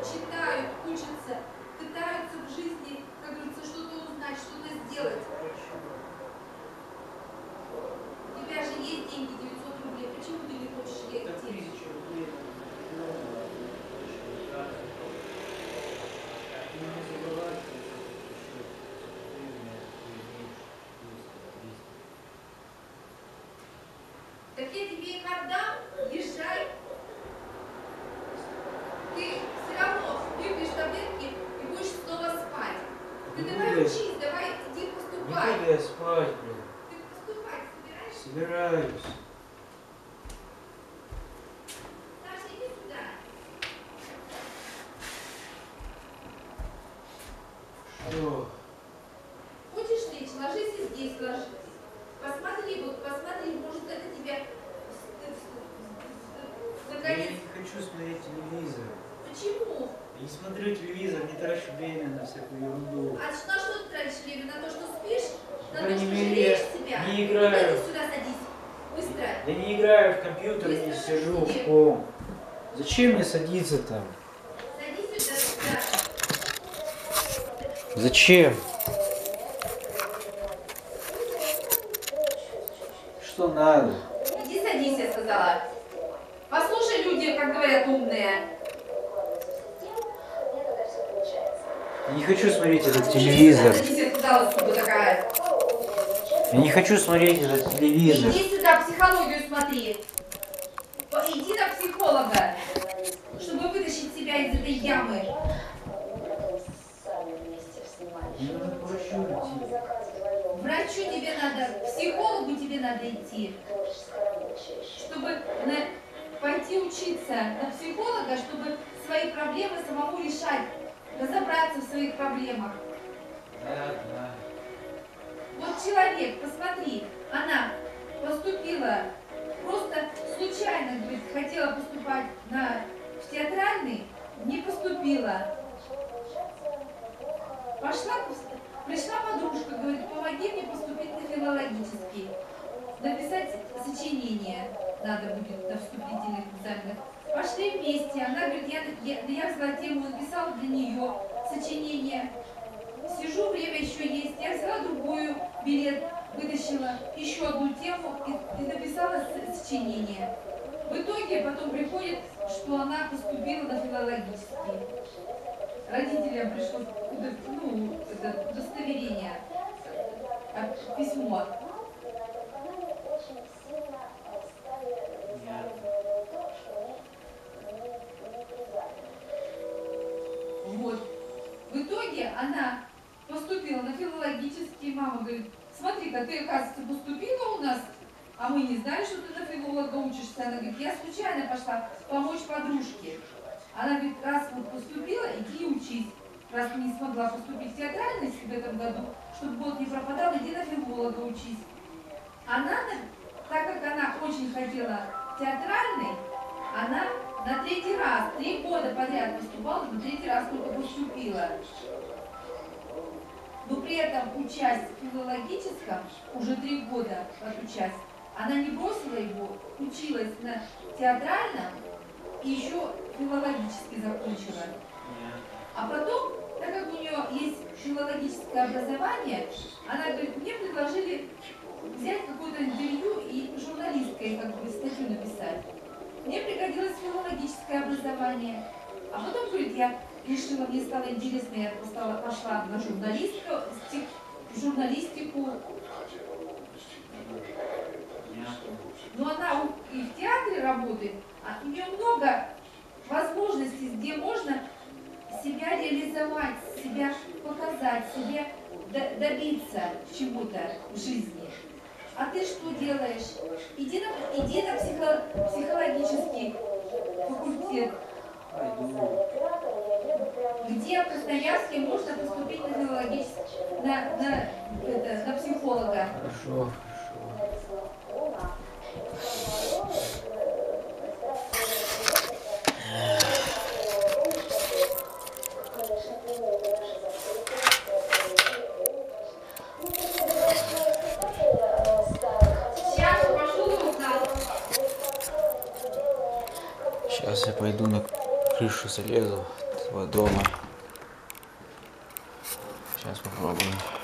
Читают, учатся, пытаются в жизни, как говорится, что-то узнать, что-то сделать. У тебя же есть деньги, 900 рублей, почему ты не хочешь ей идти? Так я тебе их отдам, езжай. Давай учись, давай иди поступай. Не буду я спать, блин. Ты поступать собираешься? Собираюсь. Саша, иди сюда. Что? Хочешь лечь, ложись и здесь ложись. Посмотри, вот посмотри, может это тебя наконец... Я не хочу смотреть телевизор. Почему? Я не смотрю телевизор, не трачу время на всякую ерунду. А на что ты тратишь время? На то, что спишь? На то, что жалеешь себя? Не играю. Вот сюда садись. Быстро. Я не играю в компьютер, не сижу в ком. Зачем мне садиться там? Садись сюда, сюда. Зачем? Что надо? Иди садись, я сказала. Послушай, люди, как говорят, умные. Я не хочу смотреть этот телевизор. Я не хочу смотреть этот телевизор. Иди сюда, психологию смотри. Иди на психолога, чтобы вытащить себя из этой ямы. Врачу тебе надо, к психологу тебе надо идти, чтобы пойти учиться на психолога, чтобы свои проблемы самому решать. Разобраться в своих проблемах. Да. Вот человек, посмотри, она поступила просто случайно, говорит, хотела поступать в театральный, не поступила. Пришла подружка, говорит, помоги мне поступить на филологический. Написать сочинение надо будет на вступительных экзаменах. Пошли вместе. Она говорит, я взяла тему, написала для нее сочинение. Сижу, время еще есть. Я взяла другую билет, вытащила еще одну тему и написала сочинение. В итоге потом приходит, что она поступила на филологический. Родителям пришло удостоверение, письмо. Вот. В итоге она поступила на филологический. Мама говорит, смотри-ка, ты, оказывается, поступила у нас, а мы не знали, что ты на филолога учишься. Она говорит, я случайно пошла помочь подружке. Она говорит, раз вот поступила, иди учись. Раз ты не смогла поступить в театральность в этом году, чтобы год не пропадал, иди на филолога учись. Она, так как она очень хотела театральной, она... На третий раз, 3 года подряд поступала, на третий раз только поступила. Но при этом участь в филологическом уже 3 года отучась. Она не бросила его, училась на театральном и еще филологически закончила. А потом, так как у нее есть филологическое образование, она говорит, мне предложили взять какое-то интервью и журналисткой как бы статью написать. Мне пригодилось филологическое образование. А потом, говорит, я решила, мне стало интересно, я пошла на журналистику. Но она и в театре работает, а у нее много возможностей, где можно себя реализовать, себя дать себе, добиться чего-то в жизни. А ты что делаешь? Иди на психологический факультет, где в Красноярске можно поступить на психолога. Хорошо, хорошо. Сейчас я пойду на крышу залезу этого дома. Сейчас попробуем.